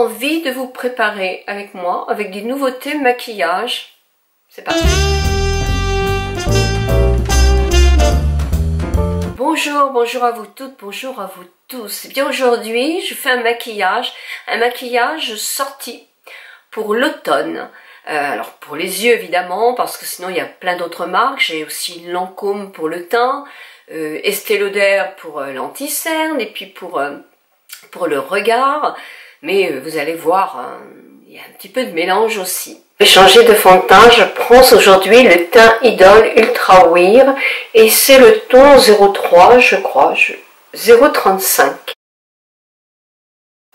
envie de vous préparer avec moi, avec des nouveautés maquillage. C'est parti! Bonjour, bonjour à vous toutes, bonjour à vous tous. Et bien aujourd'hui, je fais un maquillage sorti pour l'automne. Alors pour les yeux évidemment, parce que sinon il y a plein d'autres marques. J'ai aussi Lancôme pour le teint, Estée Lauder pour l'anti-cerne et puis pour le regard. Mais vous allez voir, il y a un petit peu de mélange aussi. Je vais changer de fond de teint, je prends aujourd'hui le teint Idole Ultra Weir et c'est le ton 03 je crois, 035. Vous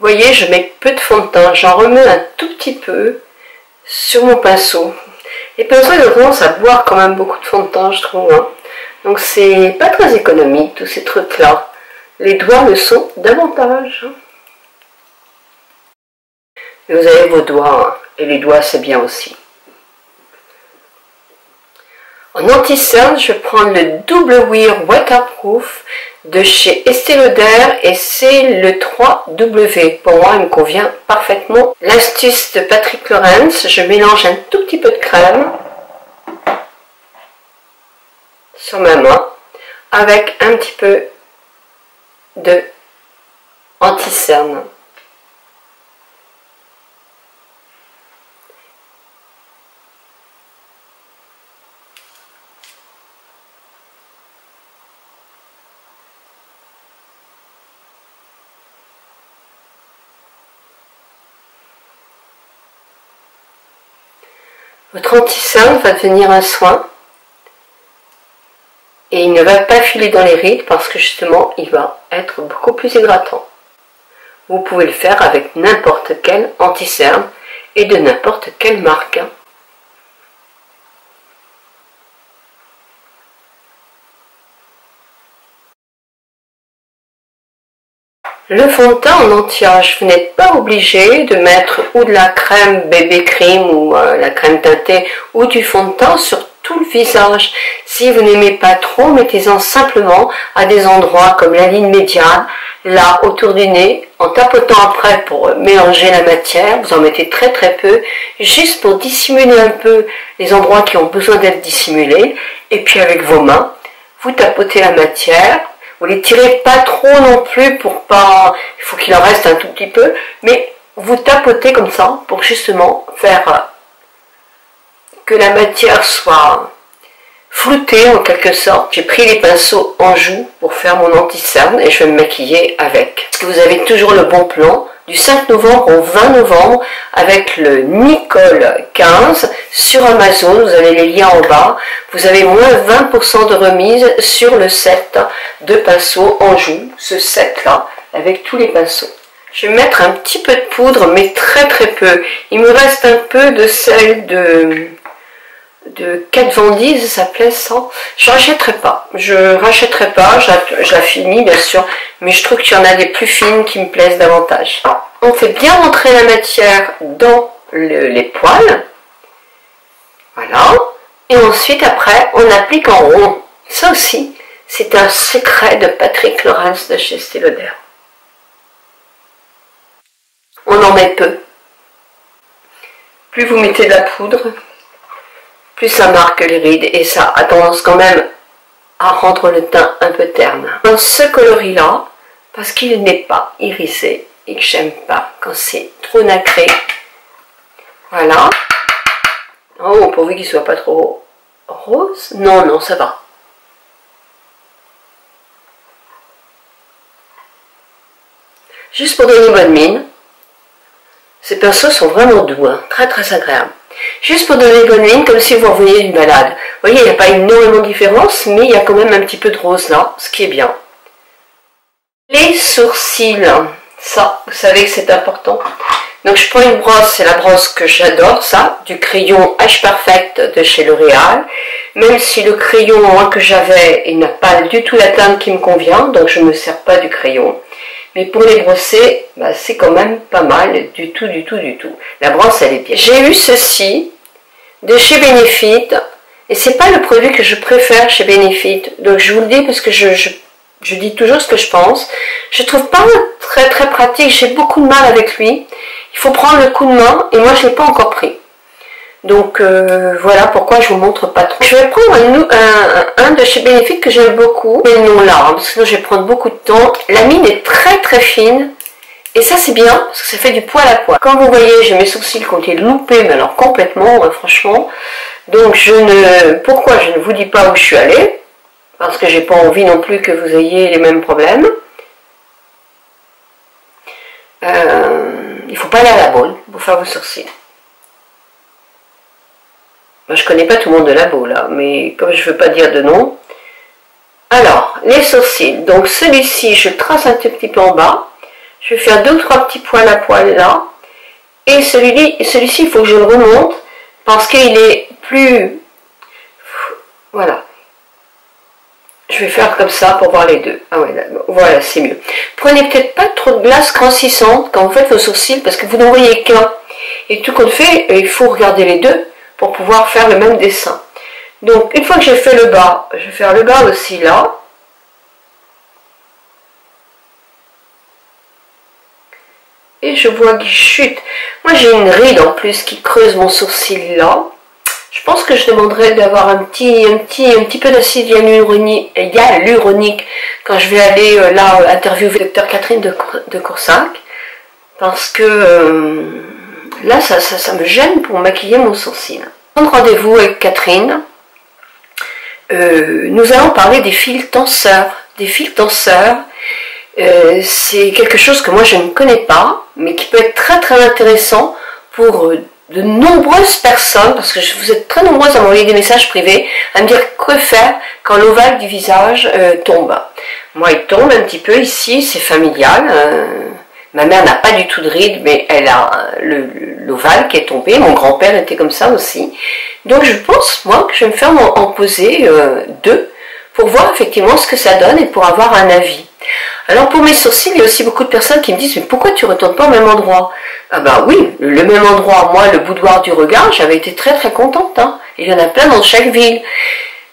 voyez, je mets peu de fond de teint, j'en remets un tout petit peu sur mon pinceau. Les pinceaux ils ont tendance à boire quand même beaucoup de fond de teint je trouve, hein. Donc c'est pas très économique tous ces trucs là, les doigts le sont davantage. Et vous avez vos doigts, hein. Et les doigts c'est bien aussi. En anti-cerne, je vais prendre le Double Wear Waterproof de chez Estée Lauder et c'est le 3W. Pour moi, il me convient parfaitement. L'astuce de Patrick Lorenz, je mélange un tout petit peu de crème sur ma main avec un petit peu de anti-cerne. Votre anti-cerne va devenir un soin et il ne va pas filer dans les rides parce que justement il va être beaucoup plus hydratant. Vous pouvez le faire avec n'importe quel anti-cerne et de n'importe quelle marque. Le fond de teint en anti-âge, vous n'êtes pas obligé de mettre ou de la crème bébé crème ou la crème teintée ou du fond de teint sur tout le visage. Si vous n'aimez pas trop, mettez-en simplement à des endroits comme la ligne médiane, là autour du nez, en tapotant après pour mélanger la matière. Vous en mettez très très peu, juste pour dissimuler un peu les endroits qui ont besoin d'être dissimulés. Et puis avec vos mains, vous tapotez la matière. Vous les tirez pas trop non plus pour pas... Il faut qu'il en reste un tout petit peu. Mais vous tapotez comme ça pour justement faire que la matière soit floutée en quelque sorte. J'ai pris les pinceaux en joue pour faire mon anti-cerne et je vais me maquiller avec. Parce que vous avez toujours le bon plan du 5 novembre au 20 novembre avec le Nicole 15 sur Amazon, vous avez les liens en bas, vous avez moins 20% de remise sur le set de pinceaux en joue, ce set là, avec tous les pinceaux. Je vais mettre un petit peu de poudre mais très très peu, il me reste un peu de celle de 4 vendises, ça plaît ça. Je rachèterai pas, je la finis bien sûr, mais je trouve qu'il y en a des plus fines qui me plaisent davantage. On fait bien rentrer la matière dans les poils, voilà, et ensuite après on applique en rond. Ça aussi c'est un secret de Patrick Lorenz de chez Estée Lauder. On en met peu, plus vous mettez de la poudre, plus ça marque les rides et ça a tendance quand même à rendre le teint un peu terne. Dans ce coloris là, parce qu'il n'est pas irisé et que j'aime pas quand c'est trop nacré. Voilà. Oh, pourvu qu'il soit pas trop rose. Non, non, ça va. Juste pour donner une bonne mine. Ces pinceaux sont vraiment doux, hein, très très agréables. Juste pour donner une bonne ligne, comme si vous reveniez d'une balade. Vous voyez, il n'y a pas énormément de différence, mais il y a quand même un petit peu de rose là, ce qui est bien. Les sourcils, ça, vous savez que c'est important. Donc je prends une brosse, c'est la brosse que j'adore, ça, du crayon H-Perfect de chez L'Oréal. Même si le crayon, moi, que j'avais, il n'a pas du tout la teinte qui me convient, donc je ne me sers pas du crayon. Mais pour les brosser, bah c'est quand même pas mal du tout, du tout, du tout. La brosse, elle est bien. J'ai eu ceci de chez Benefit. Et c'est pas le produit que je préfère chez Benefit. Donc je vous le dis parce que je Je dis toujours ce que je pense. Je ne trouve pas très très pratique. J'ai beaucoup de mal avec lui. Il faut prendre le coup de main et moi je ne l'ai pas encore pris. Donc voilà pourquoi je vous montre pas trop. Je vais prendre un de chez Benefit que j'aime beaucoup. Mais non là, hein, sinon je vais prendre beaucoup de temps. La mine est très très fine. Et ça c'est bien parce que ça fait du poil à poil. Comme vous voyez, j'ai mes sourcils qui ont été loupés, mais alors complètement, franchement. Donc pourquoi je ne vous dis pas où je suis allée, parce que j'ai pas envie non plus que vous ayez les mêmes problèmes. Il faut pas aller à la boule pour faire vos sourcils. Moi, je connais pas tout le monde de la boule là, mais comme je veux pas dire de nom. Alors les sourcils. Donc celui-ci, je trace un tout petit peu en bas. Je vais faire 2 ou 3 petits poils à poil là. Et celui-ci, il faut que je le remonte parce qu'il est plus... Voilà. Je vais faire comme ça pour voir les deux. Ah ouais, là, voilà, c'est mieux. Prenez peut-être pas trop de glace grossissante quand vous faites vos sourcils parce que vous n'en voyez qu'un. Et tout compte fait, il faut regarder les deux pour pouvoir faire le même dessin. Donc, une fois que j'ai fait le bas, je vais faire le bas aussi là. Et je vois qu'il chute. Moi j'ai une ride en plus qui creuse mon sourcil là. Je pense que je demanderai d'avoir un petit peu d'acide hyaluronique quand je vais aller là interviewer le docteur Catherine de Coursac. Parce que là ça me gêne pour maquiller mon sourcil. Prendre rendez-vous avec Catherine. Nous allons parler des fils tenseurs. Des fils tenseurs. C'est quelque chose que moi je ne connais pas, mais qui peut être très très intéressant pour de nombreuses personnes, parce que vous êtes très nombreuses à m'envoyer des messages privés, à me dire que faire quand l'ovale du visage tombe. Moi il tombe un petit peu ici, c'est familial, ma mère n'a pas du tout de rides, mais elle a l'ovale qui est tombé, mon grand-père était comme ça aussi. Donc je pense moi que je vais me faire en poser 2 pour voir effectivement ce que ça donne et pour avoir un avis. Alors pour mes sourcils, il y a aussi beaucoup de personnes qui me disent « Mais pourquoi tu ne retournes pas au même endroit ?» Ah bah oui, le même endroit, moi le boudoir du regard, j'avais été très très contente, hein. Il y en a plein dans chaque ville.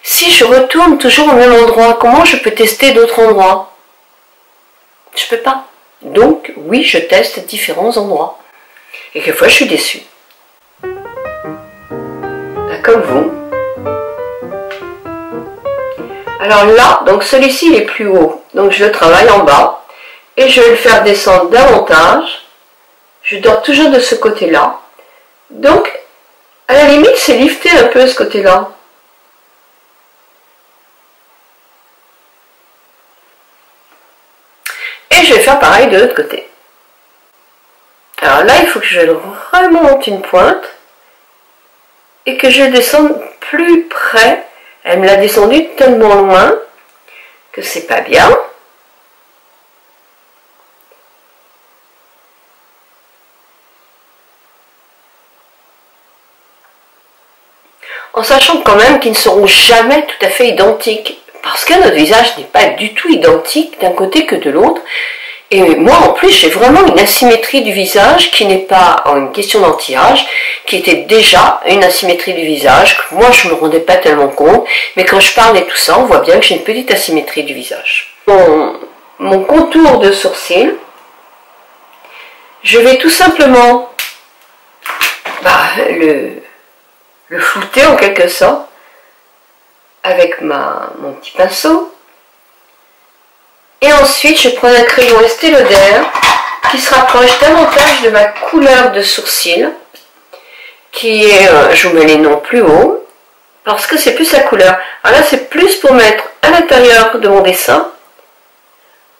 Si je retourne toujours au même endroit, comment je peux tester d'autres endroits? Je peux pas. Donc oui, je teste différents endroits. Et quelquefois je suis déçue. Là, comme vous. Alors là, donc celui-ci il est plus haut, donc je le travaille en bas et je vais le faire descendre davantage. Je dors toujours de ce côté-là, donc à la limite c'est lifter un peu ce côté-là. Et je vais faire pareil de l'autre côté. Alors là il faut que je le remonte une pointe et que je descende plus près. Elle me l'a descendu tellement loin que c'est pas bien. En sachant quand même qu'ils ne seront jamais tout à fait identiques. Parce que notre visage n'est pas du tout identique d'un côté que de l'autre. Et moi en plus j'ai vraiment une asymétrie du visage qui n'est pas une question d'anti-âge, qui était déjà une asymétrie du visage, que moi je ne me rendais pas tellement compte, mais quand je parle et tout ça on voit bien que j'ai une petite asymétrie du visage. Mon contour de sourcil, je vais tout simplement le flouter en quelque sorte avec mon petit pinceau. Et ensuite, je prends un crayon Estée Lauder qui se rapproche davantage de ma couleur de sourcil, qui est, je vous mets les noms plus haut, parce que c'est plus la couleur. Alors là, c'est plus pour mettre à l'intérieur de mon dessin,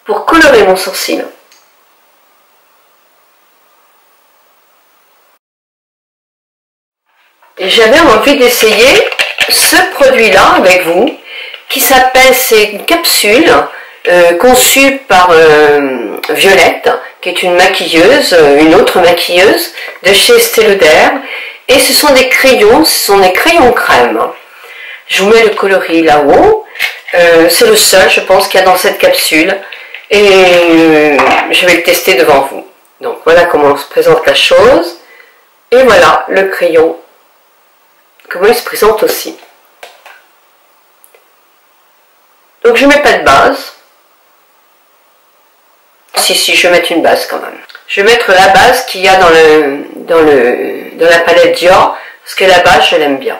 pour colorer mon sourcil. J'avais envie d'essayer ce produit-là avec vous, qui s'appelle, c'est une capsule, conçue par Violette, qui est une maquilleuse, une autre maquilleuse de chez Estée Lauder, et ce sont des crayons crème. Je vous mets le coloris là-haut, c'est le seul je pense qu'il y a dans cette capsule, et je vais le tester devant vous. Donc voilà comment on se présente la chose, et voilà le crayon, comment il se présente aussi. Donc je ne mets pas de base. Si, je vais mettre une base quand même. Je vais mettre la base qu'il y a dans la palette Dior, parce que la base, je l'aime bien.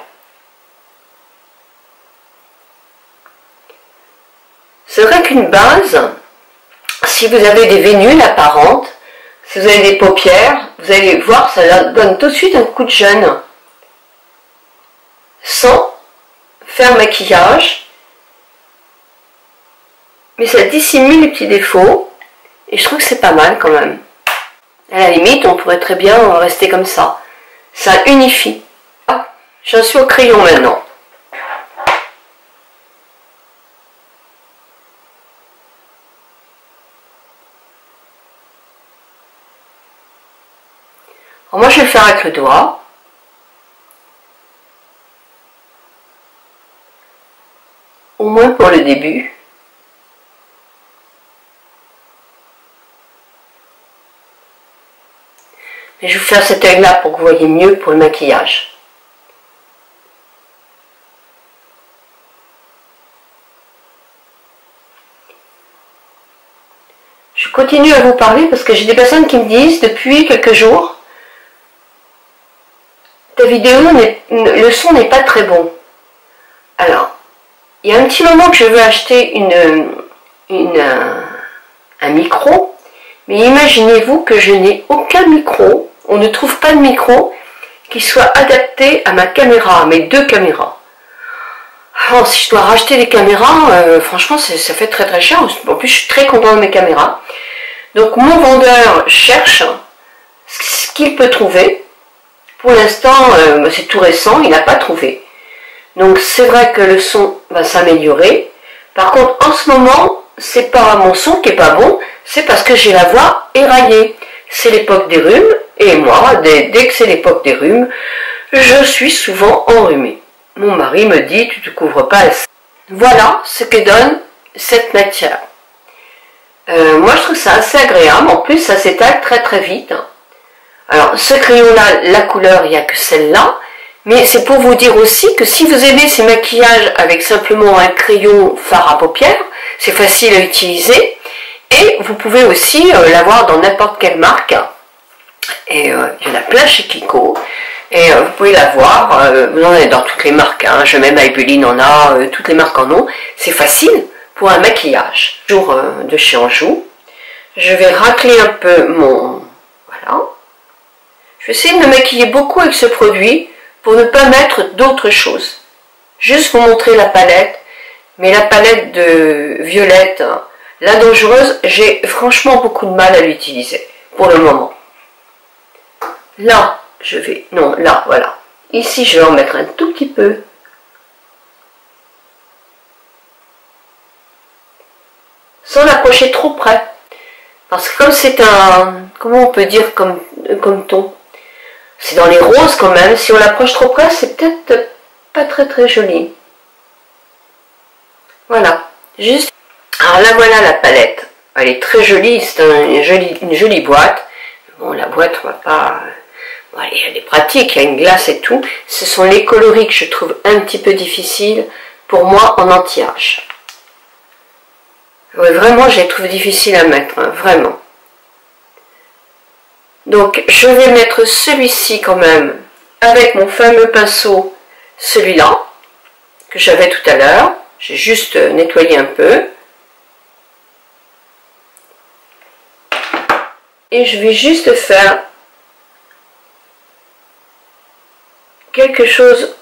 C'est vrai qu'une base, si vous avez des vénules apparentes, si vous avez des paupières, vous allez voir, ça donne tout de suite un coup de jeune. Sans faire maquillage. Mais ça dissimule les petits défauts. Et je trouve que c'est pas mal quand même. À la limite, on pourrait très bien rester comme ça. Ça unifie. Ah, j'en suis au crayon maintenant. Alors moi, je vais le faire avec le doigt. Au moins pour le début. Et je vais vous faire cet œil-là pour que vous voyez mieux pour le maquillage. Je continue à vous parler parce que j'ai des personnes qui me disent depuis quelques jours, ta vidéo, le son n'est pas très bon. Alors, il y a un petit moment que je veux acheter un micro, mais imaginez-vous que je n'ai aucun micro. On ne trouve pas de micro qui soit adapté à ma caméra, à mes deux caméras. Alors, si je dois racheter des caméras, franchement, ça fait très très cher. En plus, je suis très contente de mes caméras. Donc, mon vendeur cherche ce qu'il peut trouver. Pour l'instant, c'est tout récent, il n'a pas trouvé. Donc, c'est vrai que le son va s'améliorer. Par contre, en ce moment, c'est pas mon son qui est pas bon, c'est parce que j'ai la voix éraillée. C'est l'époque des rhumes, et moi, dès que c'est l'époque des rhumes, je suis souvent enrhumée. Mon mari me dit, tu te couvres pas assez. Voilà ce que donne cette matière. Moi, je trouve ça assez agréable. En plus, ça s'étale très très vite. Alors, ce crayon-là, la couleur, il n'y a que celle-là. Mais c'est pour vous dire aussi que si vous aimez ces maquillages avec simplement un crayon fard à paupières, c'est facile à utiliser. Et vous pouvez aussi l'avoir dans n'importe quelle marque. Et il y en a plein chez Kiko. Et vous pouvez l'avoir, vous en avez dans toutes les marques. Hein, je mets Maybelline en a, toutes les marques en ont. C'est facile pour un maquillage. Toujours de chez Anjou. Je vais racler un peu mon... Voilà. Je vais essayer de me maquiller beaucoup avec ce produit pour ne pas mettre d'autres choses. Juste vous montrer la palette. Mais la palette de Violette, la dangereuse, j'ai franchement beaucoup de mal à l'utiliser pour le moment. Là, je vais... Non, là, voilà. Ici, je vais en mettre un tout petit peu. Sans l'approcher trop près. Parce que comme c'est un... Comment on peut dire comme ton ? C'est dans les roses quand même. Si on l'approche trop près, c'est peut-être pas très très joli. Voilà. Juste. Alors là, voilà la palette. Elle est très jolie. C'est une jolie boîte. Bon, la boîte, on va pas... Bon, elle est pratique. Il y a une glace et tout. Ce sont les coloris que je trouve un petit peu difficiles pour moi en anti-âge. Ouais, vraiment, je les trouve difficiles à mettre. Hein, vraiment. Donc, je vais mettre celui-ci quand même avec mon fameux pinceau, celui-là, que j'avais tout à l'heure. J'ai juste nettoyé un peu. Et je vais juste faire quelque chose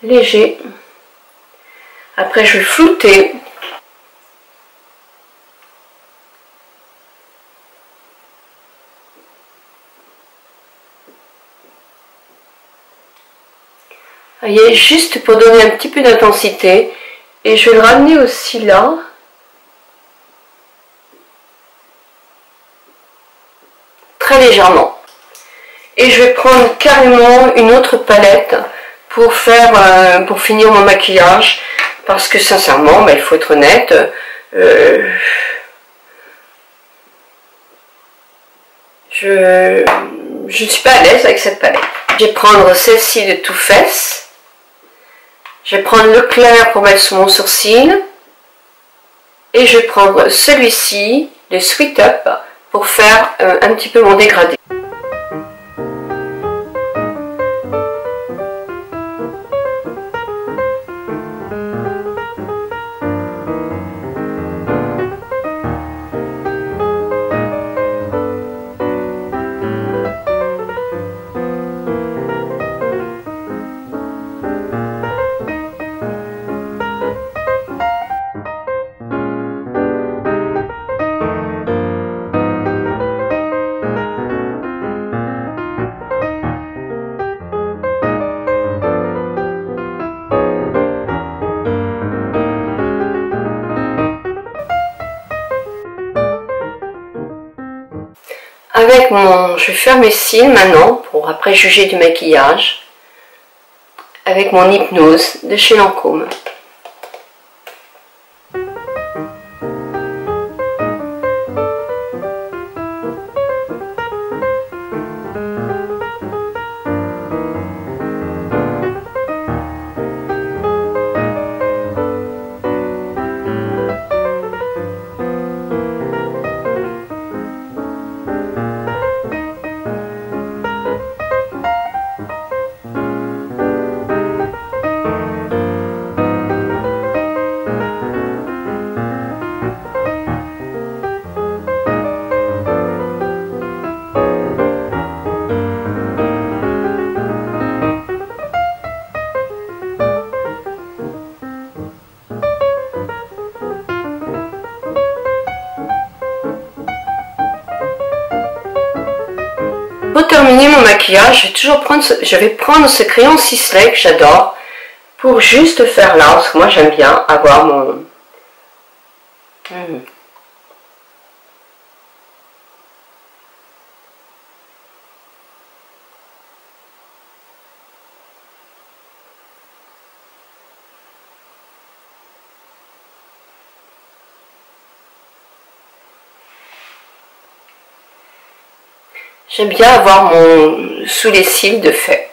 léger. Après, je vais flouter. Vous voyez, juste pour donner un petit peu d'intensité. Et je vais le ramener aussi là. Très légèrement. Et je vais prendre carrément une autre palette pour finir mon maquillage. Parce que sincèrement, il faut être honnête, je ne suis pas à l'aise avec cette palette. Je vais prendre celle-ci de Too Faced. Je vais prendre le clair pour mettre sur mon sourcil. Et je vais prendre celui-ci de Sweet Up pour faire un petit peu mon dégradé. Avec mon, je vais faire mes cils maintenant pour après juger du maquillage avec mon Hypnose de chez Lancôme. Pour terminer mon maquillage, je vais prendre ce crayon ciselé que j'adore pour juste faire là, parce que moi j'aime bien avoir mon... J'aime bien avoir mon sous les cils de fait.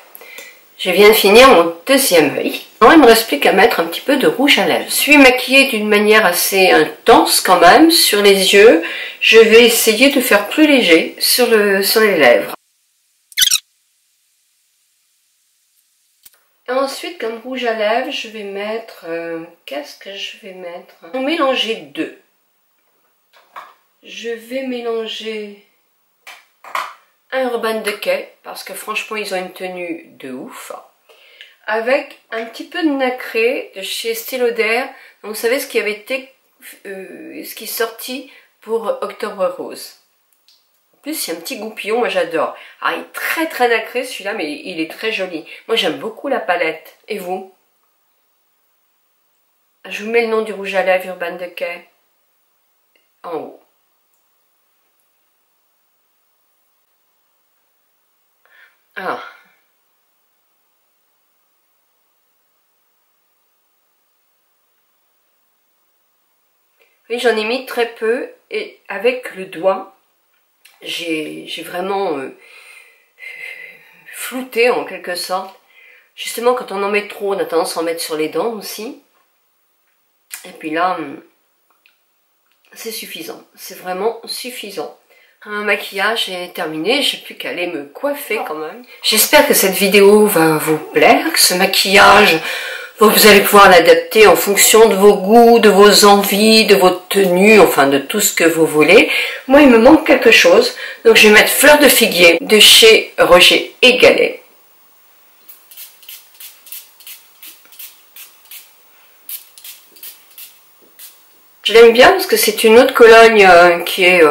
Je viens de finir mon deuxième œil. Il me reste plus qu'à mettre un petit peu de rouge à lèvres. Je suis maquillée d'une manière assez intense quand même sur les yeux. Je vais essayer de faire plus léger sur les lèvres. Et ensuite, comme rouge à lèvres, je vais mettre... qu'est-ce que je vais mettre? Je vais mélanger deux. Je vais mélanger... un Urban Decay, parce que franchement ils ont une tenue de ouf, avec un petit peu de nacré de chez Stylo d'air. Vous savez ce qui avait été ce qui est sorti pour Octobre Rose. En plus il y a un petit goupillon, moi j'adore. Ah, il est très très nacré celui-là, mais il est très joli. Moi j'aime beaucoup la palette. Et vous? Je vous mets le nom du rouge à lèvres Urban Decay en haut. Ah. Oui, j'en ai mis très peu et avec le doigt, j'ai vraiment flouté en quelque sorte. Justement, quand on en met trop, on a tendance à en mettre sur les dents aussi. Et puis là, c'est suffisant. C'est vraiment suffisant. Un maquillage est terminé, j'ai plus qu'à aller me coiffer quand même. J'espère que cette vidéo va vous plaire, que ce maquillage, vous allez pouvoir l'adapter en fonction de vos goûts, de vos envies, de vos tenues, enfin de tout ce que vous voulez. Moi, il me manque quelque chose, donc je vais mettre Fleur de figuier de chez Roger et Gallet. Je l'aime bien parce que c'est une autre cologne qui est...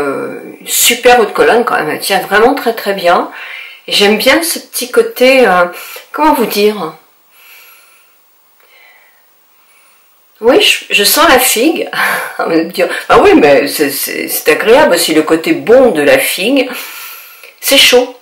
super haute colonne quand même, elle tient vraiment très très bien. Et j'aime bien ce petit côté, comment vous dire? Oui, je sens la figue. On va me dire, ah oui, mais c'est agréable aussi le côté bon de la figue. C'est chaud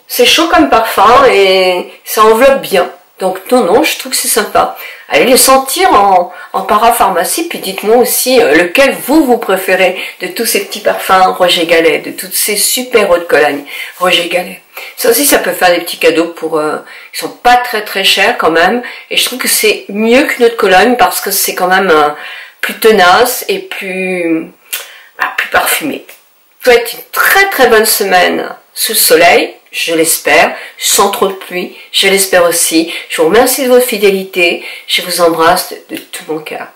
comme parfum et ça enveloppe bien. Donc non, je trouve que c'est sympa. Allez le sentir en parapharmacie, puis dites-moi aussi lequel vous préférez de tous ces petits parfums Roger Gallet, de toutes ces super hautes colognes Roger Gallet. Ça aussi, ça peut faire des petits cadeaux pour... ils sont pas très chers quand même. Et je trouve que c'est mieux que notre Cologne parce que c'est quand même plus tenace et plus parfumé. Ça va être une très bonne semaine sous le soleil, je l'espère, sans trop de pluie, je l'espère aussi. Je vous remercie de votre fidélité, je vous embrasse de tout mon cœur.